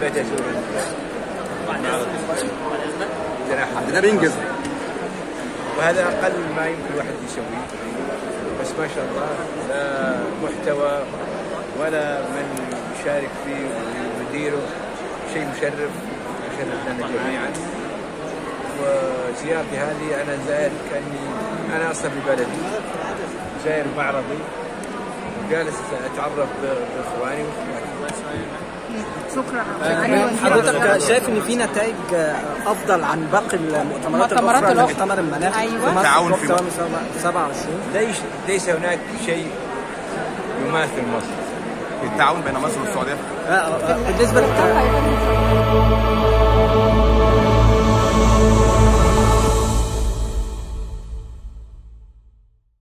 فاتح شغل عندنا بينجز، وهذا اقل ما يمكن الواحد يسويه. بس ما شاء الله لا محتوى ولا من يشارك فيه ويديره، شيء مشرف لنا جميعا. وزيارتي هذه انا زائر، كاني انا اصلا في بلدي، زائر معرضي جالس اتعرف باخواني شكرا. حضرتك شايف ان في نتائج افضل عن باقي المؤتمرات الاخرى اللي مؤتمر المناخ؟ ايوه التعاون في 27 ليس هناك شيء يماثل مصر في التعاون بين مصر والسعوديه بالنسبه للتعاون.